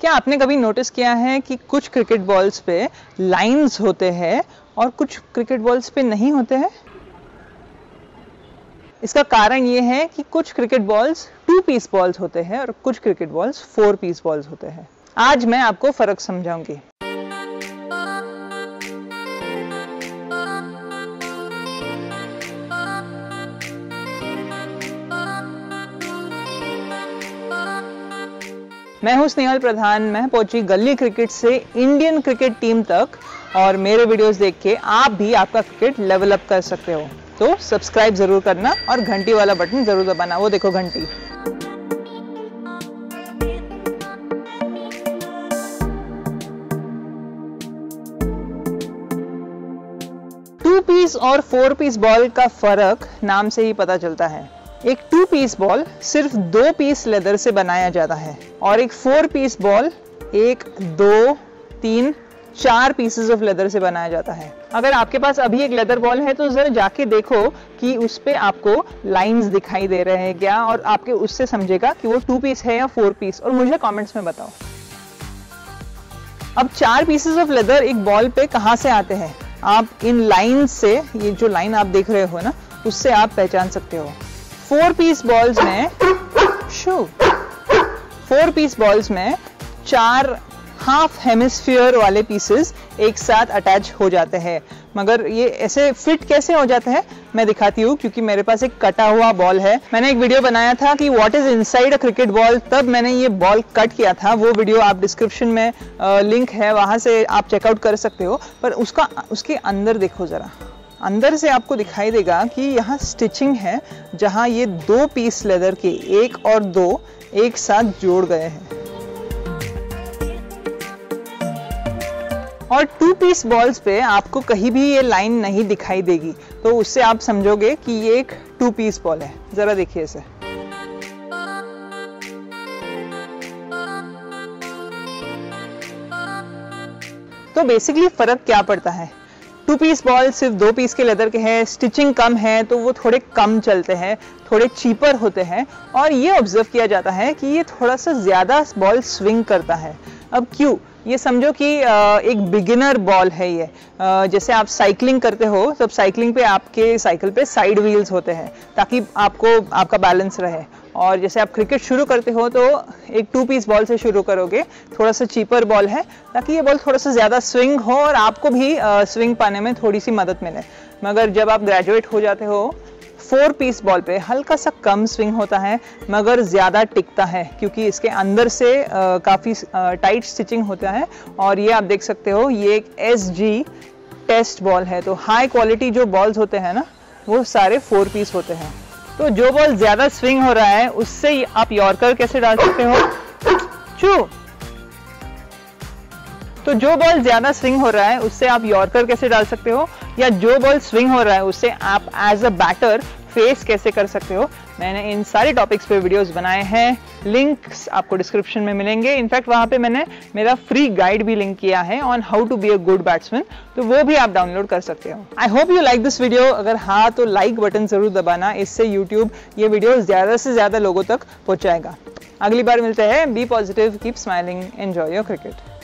क्या आपने कभी नोटिस किया है कि कुछ क्रिकेट बॉल्स पे लाइंस होते हैं और कुछ क्रिकेट बॉल्स पे नहीं होते हैं? इसका कारण ये है कि कुछ क्रिकेट बॉल्स 2 पीस बॉल्स होते हैं और कुछ क्रिकेट बॉल्स 4 पीस बॉल्स होते हैं। आज मैं आपको फर्क समझाऊंगी। मैं हूं स्नेहल प्रधान, मैं पहुंची गली क्रिकेट से इंडियन क्रिकेट टीम तक और मेरे वीडियोस देख के आप भी आपका क्रिकेट लेवल अप कर सकते हो, तो सब्सक्राइब जरूर करना और घंटी वाला बटन जरूर दबाना। वो देखो घंटी। टू पीस और 4 पीस बॉल का फर्क नाम से ही पता चलता है। एक 2 पीस बॉल सिर्फ 2 पीस लेदर से बनाया जाता है और एक 4 piece ball 1, 2, 3, 4 pieces of leather से बनाया जाता है। अगर आपके पास अभी एक लेदर बॉल है तो जरा जाके देखो कि उस पे आपको लाइंस दिखाई दे रहे हैं क्या, और आपके उससे समझेगा कि वो 2 पीस है या 4 पीस, और मुझे कमेंट्स में बताओ। अब 4 पीसेस ऑफ लेदर एक बॉल पे कहाँ से आते हैं? आप इन लाइन्स से, ये जो लाइन आप देख रहे हो ना, उससे आप पहचान सकते हो। 4 पीस बॉल्स में 4 पीस बॉल्स में 4 हाफ हेमिस्फीयर वाले पीसेस एक साथ अटैच हो जाते हैं। मगर ये ऐसे फिट कैसे हो जाते हैं मैं दिखाती हूँ, क्योंकि मेरे पास एक कटा हुआ बॉल है। मैंने एक वीडियो बनाया था कि what is inside a cricket ball, तब मैंने ये बॉल कट किया था। वो वीडियो आप डिस्क्रिप्शन में लिंक है, वहां से आप चेकआउट कर सकते हो। पर उसके अंदर देखो जरा, अंदर से आपको दिखाई देगा कि यहाँ स्टिचिंग है, जहाँ ये 2 पीस लेदर के 1 और 2 एक साथ जोड़ गए हैं। और 2 पीस बॉल्स पे आपको कहीं भी ये लाइन नहीं दिखाई देगी, तो उससे आप समझोगे कि ये एक 2 पीस बॉल है। जरा देखिए इसे। तो बेसिकली फर्क क्या पड़ता है? 2 पीस बॉल सिर्फ 2 पीस के लेदर के हैं, स्टिचिंग कम है तो वो थोड़े कम चलते हैं, थोड़े चीपर होते हैं, और ये ऑब्जर्व किया जाता है कि ये थोड़ा सा ज़्यादा बॉल स्विंग करता है। अब क्यों? ये समझो कि एक बिगिनर बॉल है ये। जैसे आप साइकिलिंग करते हो, तब साइकिलिंग पे आपके साइकिल पे साइड व्हील्स होते हैं ताकि आपको आपका बैलेंस रहे, और जैसे आप क्रिकेट शुरू करते हो तो एक 2 पीस बॉल से शुरू करोगे। थोड़ा सा चीपर बॉल है ताकि ये बॉल थोड़ा सा ज़्यादा स्विंग हो और आपको भी स्विंग पाने में थोड़ी सी मदद मिले। मगर जब आप ग्रेजुएट हो जाते हो, 4 पीस बॉल पे हल्का सा कम स्विंग होता है मगर ज़्यादा टिकता है, क्योंकि इसके अंदर से काफ़ी टाइट स्टिचिंग होता है। और ये आप देख सकते हो, ये एक SG टेस्ट बॉल है, तो हाई क्वालिटी जो बॉल्स होते हैं ना, वो सारे 4 पीस होते हैं। तो जो बॉल ज्यादा स्विंग हो रहा है उससे आप यॉर्कर कैसे डाल सकते हो? तो जो बॉल ज्यादा स्विंग हो रहा है उससे आप यॉर्कर कैसे डाल सकते हो, या जो बॉल स्विंग हो रहा है उससे आप एज अ बैटर फेस कैसे कर सकते हो? मैंने इन सारे टॉपिक्स पे वीडियोस बनाए हैं, लिंक्स आपको डिस्क्रिप्शन में मिलेंगे। इनफैक्ट वहां पे मैंने मेरा फ्री गाइड भी लिंक किया है on how to be a good batsman, तो वो भी आप डाउनलोड कर सकते हो। I hope you like this video. अगर हाँ तो लाइक बटन जरूर दबाना, इससे यूट्यूब ये वीडियो ज्यादा से ज्यादा लोगों तक पहुंचाएगा। अगली बार मिलते हैं। Be positive, keep smiling, enjoy your cricket.